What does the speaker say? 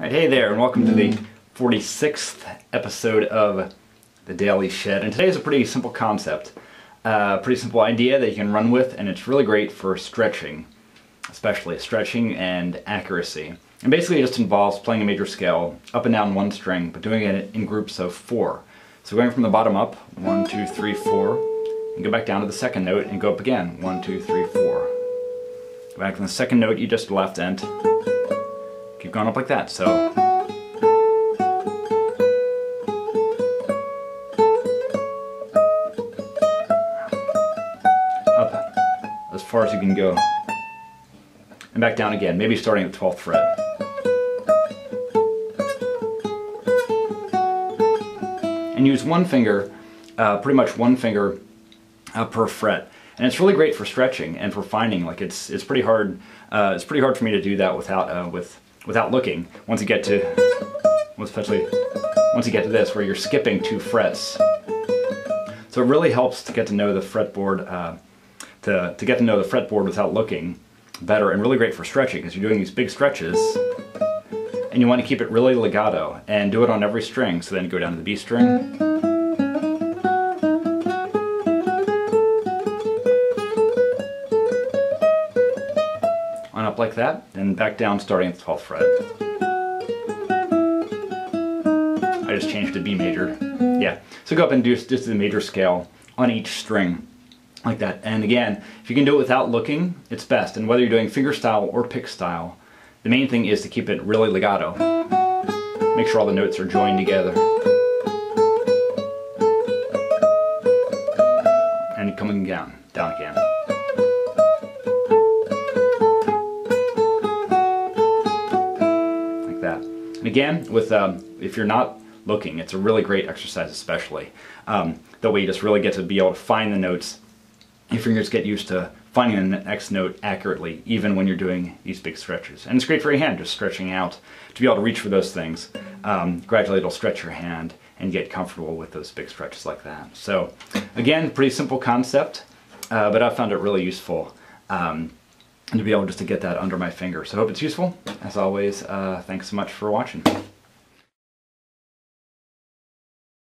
Alright, hey there, and welcome to the 46th episode of The Daily Shed. And today is a pretty simple concept, pretty simple idea that you can run with, and it's really great for stretching, especially stretching and accuracy. And basically it just involves playing a major scale, up and down one string, but doing it in groups of four. So going from the bottom up, 1, 2, 3, 4, and go back down to the second note and go up again, 1, 2, 3, 4. Go back to the second note you just left and keep going up like that, so. Up as far as you can go. And back down again, maybe starting at the 12th fret. And use one finger, pretty much one finger per fret. And it's really great for stretching and for finding, like it's pretty hard, for me to do that without, without looking, once you get to this, where you're skipping two frets. So it really helps to get to know the fretboard, to get to know the fretboard without looking better, and really great for stretching, because you're doing these big stretches, and you want to keep it really legato, and do it on every string, so then go down to the B string, on up like that, and back down starting at the 12th fret. I just changed to B major. Yeah, so go up and do just the major scale on each string like that. And again, if you can do it without looking, it's best. And whether you're doing finger style or pick style, the main thing is to keep it really legato. Make sure all the notes are joined together. And coming down, down again. Again, with if you're not looking, it's a really great exercise, especially the way you just really get to be able to find the notes. Your fingers get used to finding the next note accurately, even when you're doing these big stretches. And it's great for your hand, just stretching out to be able to reach for those things. Gradually, it'll stretch your hand and get comfortable with those big stretches like that. So, again, pretty simple concept, but I found it really useful. And to be able just to get that under my finger. So I hope it's useful. As always, thanks so much for watching.